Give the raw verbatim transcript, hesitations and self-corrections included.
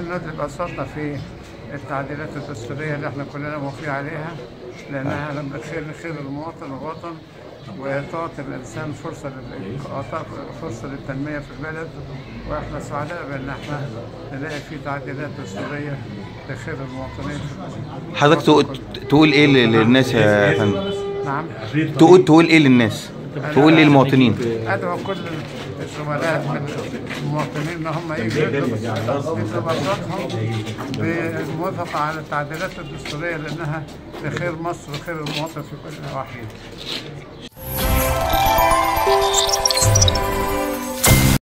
نضرب أصابعنا في التعديلات الدستورية اللي احنا كلنا موافقين عليها، لأنها لما بتخير لخير المواطن والوطن، وتعطي الإنسان فرصة فرصة للتنمية في البلد. واحنا سعداء بأن احنا نلاقي في تعديلات دستورية لخير المواطنين. حضرتك تقول تقول إيه للناس يا فندم؟ نعم. تقول تقول إيه للناس؟ تقول للمواطنين؟ أدعو كل الزملاء المواطنين ان هم يجوا بطاقتهم بالموافقه على التعديلات الدستوريه، لانها لخير مصر وخير المواطن في كل نواحيها.